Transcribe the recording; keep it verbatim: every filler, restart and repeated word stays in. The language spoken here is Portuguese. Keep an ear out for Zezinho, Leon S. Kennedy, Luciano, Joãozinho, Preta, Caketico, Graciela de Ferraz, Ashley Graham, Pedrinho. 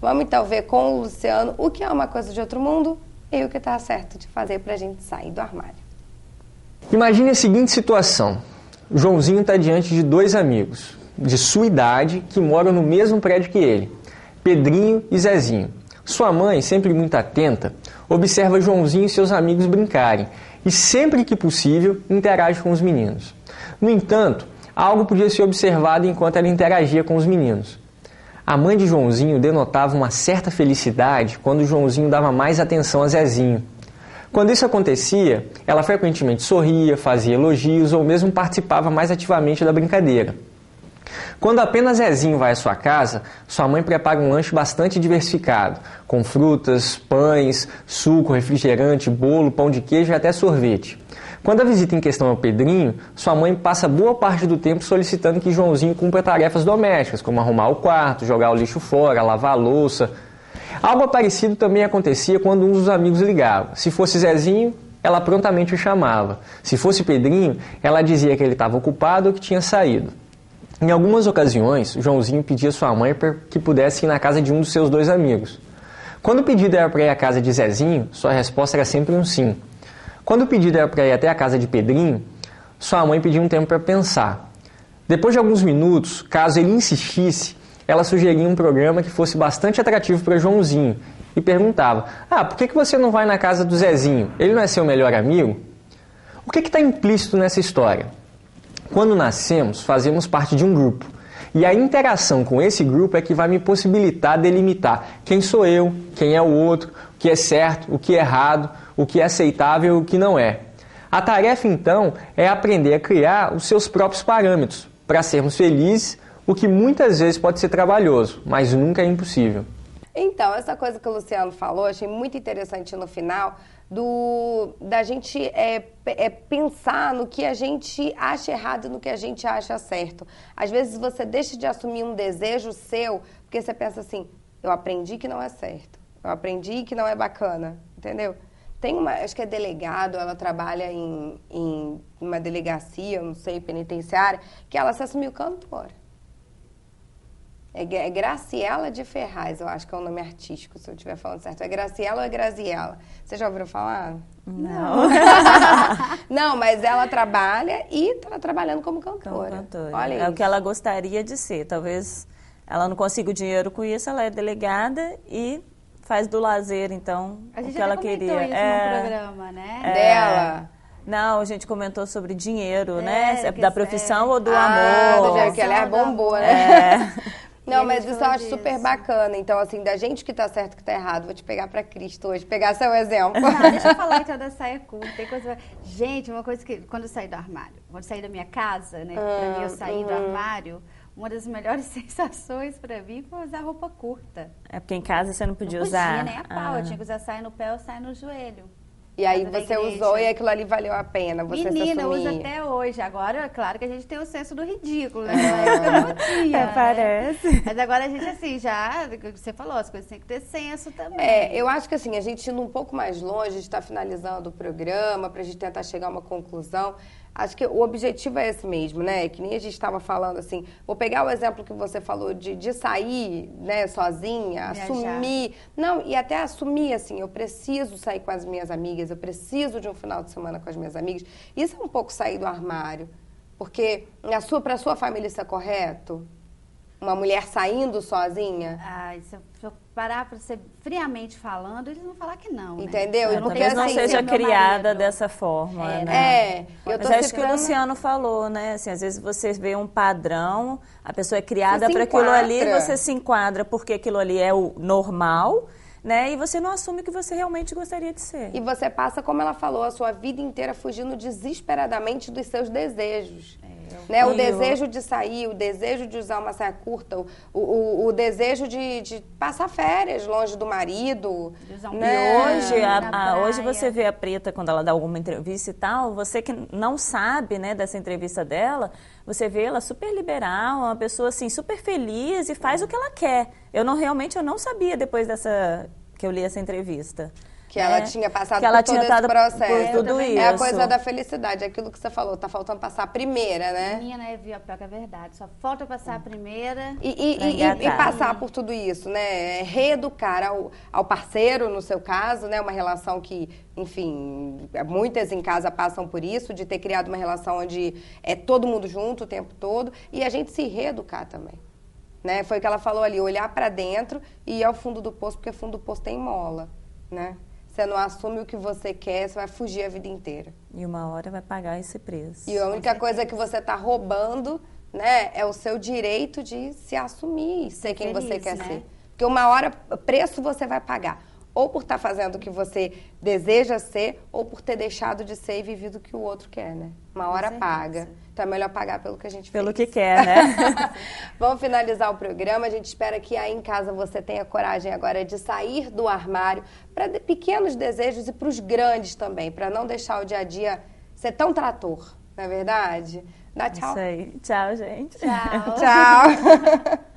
Vamos então ver com o Luciano o que é uma coisa de outro mundo e o que está certo de fazer para a gente sair do armário. Imagine a seguinte situação. Joãozinho está diante de dois amigos de sua idade que moram no mesmo prédio que ele, Pedrinho e Zezinho. Sua mãe, sempre muito atenta, observa Joãozinho e seus amigos brincarem e, sempre que possível, interage com os meninos. No entanto, algo podia ser observado enquanto ela interagia com os meninos. A mãe de Joãozinho denotava uma certa felicidade quando Joãozinho dava mais atenção a Zezinho. Quando isso acontecia, ela frequentemente sorria, fazia elogios ou mesmo participava mais ativamente da brincadeira. Quando apenas Zezinho vai à sua casa, sua mãe prepara um lanche bastante diversificado, com frutas, pães, suco, refrigerante, bolo, pão de queijo e até sorvete. Quando a visita em questão é o Pedrinho, sua mãe passa boa parte do tempo solicitando que Joãozinho cumpra tarefas domésticas, como arrumar o quarto, jogar o lixo fora, lavar a louça. Algo parecido também acontecia quando um dos amigos ligava. Se fosse Zezinho, ela prontamente o chamava. Se fosse Pedrinho, ela dizia que ele estava ocupado ou que tinha saído. Em algumas ocasiões, Joãozinho pedia a sua mãe para que pudesse ir na casa de um dos seus dois amigos. Quando o pedido era para ir à casa de Zezinho, sua resposta era sempre um sim. Quando o pedido era para ir até a casa de Pedrinho, sua mãe pedia um tempo para pensar. Depois de alguns minutos, caso ele insistisse, ela sugeria um programa que fosse bastante atrativo para Joãozinho e perguntava: Ah, por que você não vai na casa do Zezinho? Ele não é seu melhor amigo? O que está implícito nessa história? Quando nascemos, fazemos parte de um grupo. E a interação com esse grupo é que vai me possibilitar delimitar quem sou eu, quem é o outro, o que é certo, o que é errado, o que é aceitável e o que não é. A tarefa, então, é aprender a criar os seus próprios parâmetros para sermos felizes, o que muitas vezes pode ser trabalhoso, mas nunca é impossível. Então, essa coisa que o Luciano falou, achei muito interessante no final, do, da gente é, é pensar no que a gente acha errado e no que a gente acha certo. Às vezes você deixa de assumir um desejo seu, porque você pensa assim, eu aprendi que não é certo, eu aprendi que não é bacana, entendeu? Tem uma, acho que é delegado, ela trabalha em, em uma delegacia, não sei, penitenciária, que ela se assumiu cantora. É, é Graciela de Ferraz, eu acho que é o um nome artístico, se eu estiver falando certo. É Graciela ou é Graziela? Você já ouviu falar? Não. Não, mas ela trabalha e está trabalhando como cantora. Como cantora. Olha é isso. O que ela gostaria de ser. Talvez ela não consiga o dinheiro com isso, ela é delegada e faz do lazer, então, a gente o que ela queria. Isso é... no programa, né? É... Dela. Não, a gente comentou sobre dinheiro, é, né? Da profissão é... ou do ah, amor? Ah, que ela é bombou, né? É. Não, mas isso eu acho disso. super bacana. Então, assim, da gente que tá certo que tá errado, vou te pegar pra Cristo hoje, pegar seu exemplo. Tá, deixa eu falar então da saia curta. Tem coisa... Gente, uma coisa que... Quando eu saí do armário, quando eu saí da minha casa, né? Ah, pra mim, eu saí uhum. do armário, uma das melhores sensações pra mim foi usar roupa curta. É porque em casa você não podia, não podia usar... Não nem a pau. Ah. Eu tinha que usar saia no pé ou saia no joelho. E aí você usou e aquilo ali valeu a pena, você se assumir. Menina, usa até hoje. Agora, é claro que a gente tem o senso do ridículo, né? É, dia, é parece. Né? Mas agora a gente, assim, já... Você falou, as coisas têm que ter senso também. É, eu acho que, assim, a gente indo um pouco mais longe, a gente está finalizando o programa para a gente tentar chegar a uma conclusão. Acho que o objetivo é esse mesmo, né? Que nem a gente estava falando, assim... Vou pegar o exemplo que você falou de, de sair, né, sozinha, viajar. Assumir... Não, e até assumir, assim, eu preciso sair com as minhas amigas, eu preciso de um final de semana com as minhas amigas. Isso é um pouco sair do armário, porque para a sua, pra sua família isso é correto? Uma mulher saindo sozinha? Ah, se eu parar para ser friamente falando, eles vão falar que não, né? Entendeu? Eu não Talvez não seja criada dessa forma, é, né? É, eu tô Mas acho que o Luciano falou, né? Assim, às vezes você vê um padrão, a pessoa é criada para aquilo ali, você se enquadra porque aquilo ali é o normal, né? E você não assume o que você realmente gostaria de ser. E você passa, como ela falou, a sua vida inteira fugindo desesperadamente dos seus desejos. É. Né? O desejo de sair, o desejo de usar uma saia curta, o, o, o desejo de, de passar férias longe do marido. De usar um né? hoje, a, a, hoje você vê a Preta, quando ela dá alguma entrevista e tal, você que não sabe, né, dessa entrevista dela, você vê ela super liberal, uma pessoa assim, super feliz e faz o que ela quer. Eu não, realmente eu não sabia depois dessa que eu li essa entrevista. Que ela é, tinha passado que ela por todo tinha esse processo. Por tudo isso. É a coisa da felicidade, aquilo que você falou, tá faltando passar a primeira, né? Menina, é pior que é verdade, só falta passar a primeira. E, e, e, e passar por tudo isso, né? Reeducar ao, ao parceiro, no seu caso, né? Uma relação que, enfim, muitas em casa passam por isso, de ter criado uma relação onde é todo mundo junto o tempo todo, e a gente se reeducar também. Né? Foi o que ela falou ali, olhar pra dentro e ir ao fundo do poço, porque fundo do poço tem mola, né? Você não assume o que você quer, você vai fugir a vida inteira. E uma hora vai pagar esse preço. E a única coisa que você está roubando, né, é o seu direito de se assumir, ser quem você quer ser. Porque uma hora, preço você vai pagar. Ou por estar fazendo o que você deseja ser, ou por ter deixado de ser e vivido o que o outro quer, né? Uma hora paga. Então é melhor pagar pelo que a gente fez. Pelo que quer, né? Vamos finalizar o programa. A gente espera que aí em casa você tenha coragem agora de sair do armário para pequenos desejos e para os grandes também, para não deixar o dia a dia ser tão trator, não é verdade? Dá tchau. Isso aí. Tchau, gente. Tchau. Tchau.